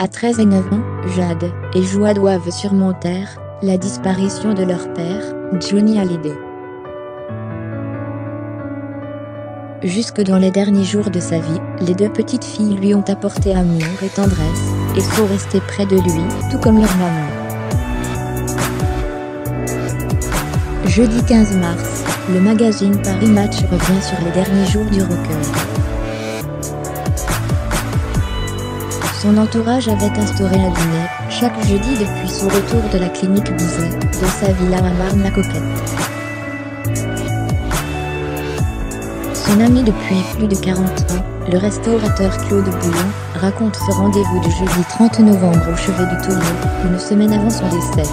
À 13 et 9 ans, Jade et Joy doivent surmonter la disparition de leur père, Johnny Hallyday. Jusque dans les derniers jours de sa vie, les deux petites filles lui ont apporté amour et tendresse, et sont restées près de lui, tout comme leur maman. Jeudi 15 mars, le magazine Paris Match revient sur les derniers jours du rocker. Son entourage avait instauré un dîner, chaque jeudi depuis son retour de la clinique Bizet, dans sa villa à Marnes-la-Coquette. Son ami depuis plus de 40 ans, le restaurateur Claude Bouillon, raconte ce rendez-vous du jeudi 30 novembre au chevet du Taulier, une semaine avant son décès.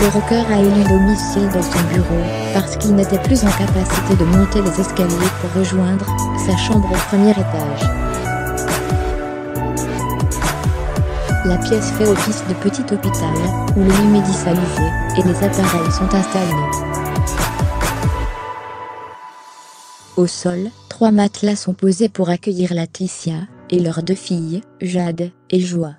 Le rocker a élu domicile dans son bureau, parce qu'il n'était plus en capacité de monter les escaliers pour rejoindre sa chambre au premier étage. La pièce fait office de petit hôpital, où le lit médicalisé et les appareils sont installés. Au sol, trois matelas sont posés pour accueillir Laeticia et leurs deux filles, Jade et Joy.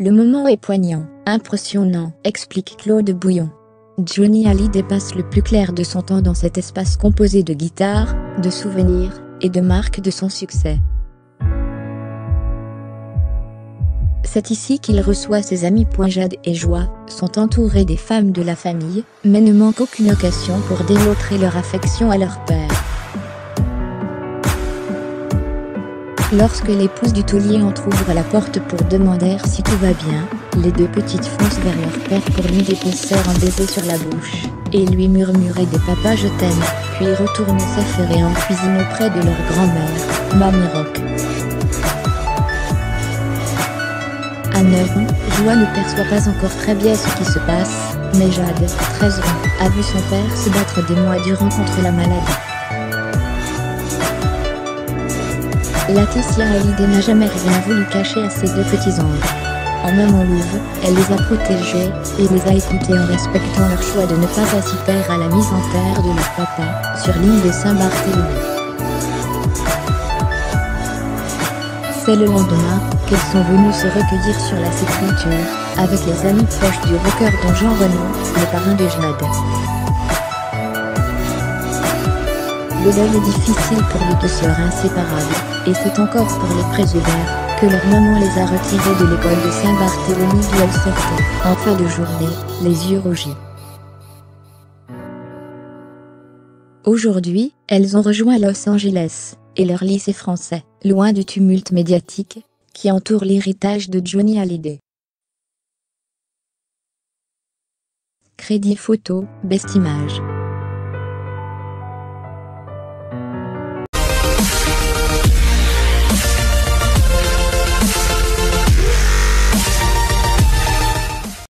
Le moment est poignant, impressionnant, explique Claude Bouillon. Johnny Hallyday dépasse le plus clair de son temps dans cet espace composé de guitares, de souvenirs et de marques de son succès. C'est ici qu'il reçoit ses amis. Jade et Joy sont entourés des femmes de la famille, mais ne manquent aucune occasion pour démontrer leur affection à leur père. Lorsque l'épouse du Taulier entrouvre la porte pour demander si tout va bien, les deux petites foncent vers leur père pour lui déposer un baiser sur la bouche, et lui murmurer des papas je t'aime, puis retourner s'affairer en cuisine auprès de leur grand-mère, Mamie Rock. À 9 ans, Joy ne perçoit pas encore très bien ce qui se passe, mais Jade, 13 ans, a vu son père se battre des mois durant contre la maladie. Laeticia Hallyday n'a jamais rien voulu cacher à ses deux petits anges. En même enlouve, elle les a protégés, et les a écoutés en respectant leur choix de ne pas assister à la mise en terre de leur papa, sur l'île de Saint-Barthélemy. C'est le lendemain qu'ils sont venus se recueillir sur la sépulture, avec les amis proches du rocker dont Jean Reno, le parrain de Jade. Le deuil est difficile pour les deux sœurs inséparables, et c'est encore pour les présumères que leur maman les a retirés de l'école de Saint-Barthélemy d'où elles sortaient, en fin de journée, les yeux rougis. Aujourd'hui, elles ont rejoint Los Angeles, et leur lycée français, loin du tumulte médiatique qui entoure l'héritage de Johnny Hallyday. Crédit photo, best image.